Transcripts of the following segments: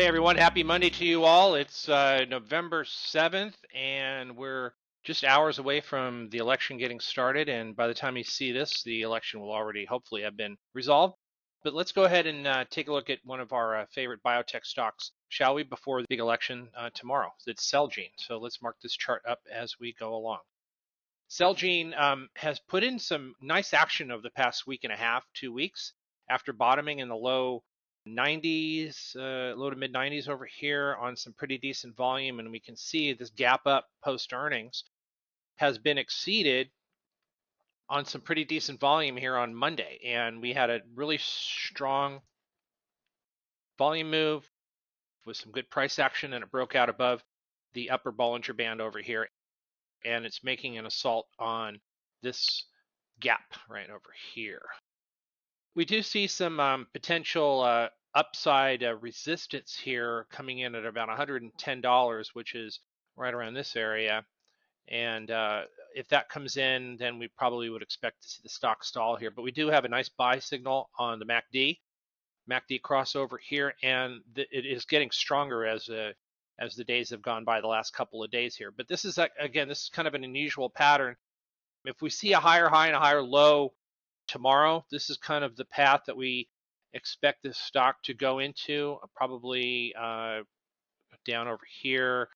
Hey everyone, happy Monday to you all. It's November 7th and we're just hours away from the election getting started, and by the time you see this, the election will already hopefully have been resolved. But let's go ahead and take a look at one of our favorite biotech stocks, shall we, before the big election tomorrow. It's Celgene. So let's mark this chart up as we go along. Celgene has put in some nice action over the past week and a half, 2 weeks, after bottoming in the low to mid 90s over here on some pretty decent volume, and we can see this gap up post earnings has been exceeded on some pretty decent volume here on Monday, and we had a really strong volume move with some good price action, and it broke out above the upper Bollinger band over here, and it's making an assault on this gap right over here. We do see some potential upside resistance here coming in at about $110, which is right around this area. And if that comes in, then we probably would expect to see the stock stall here. But we do have a nice buy signal on the MACD crossover here, and it is getting stronger as the days have gone by, the last couple of days here. But this is, again, this is kind of an unusual pattern. If we see a higher high and a higher low tomorrow, this is kind of the path that we expect this stock to go into, probably down over here,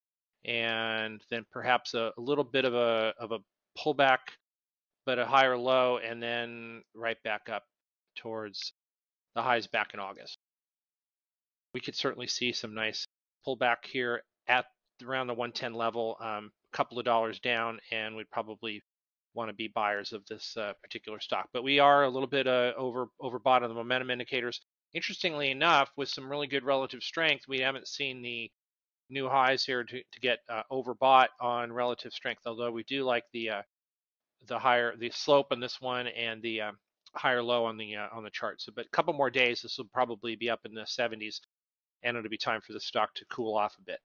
and then perhaps a little bit of a pullback, but a higher low, and then right back up towards the highs back in August. We could certainly see some nice pullback here at around the 110 level, a couple of dollars down, and we'd probably want to be buyers of this particular stock. But we are a little bit overbought on the momentum indicators. Interestingly enough, with some really good relative strength, we haven't seen the new highs here to get overbought on relative strength, although we do like the slope on this one, and the higher low on the chart. So, but a couple more days, this will probably be up in the 70s, and it'll be time for the stock to cool off a bit.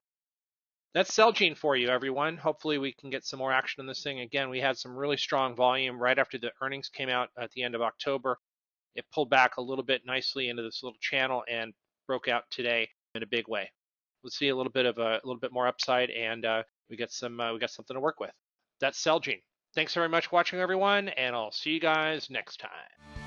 That's Celgene for you, everyone. Hopefully we can get some more action on this thing. Again, we had some really strong volume right after the earnings came out at the end of October. It pulled back a little bit nicely into this little channel and broke out today in a big way. We'll see a little bit more upside, and we got something to work with. That's Celgene. Thanks very much for watching, everyone, and I'll see you guys next time.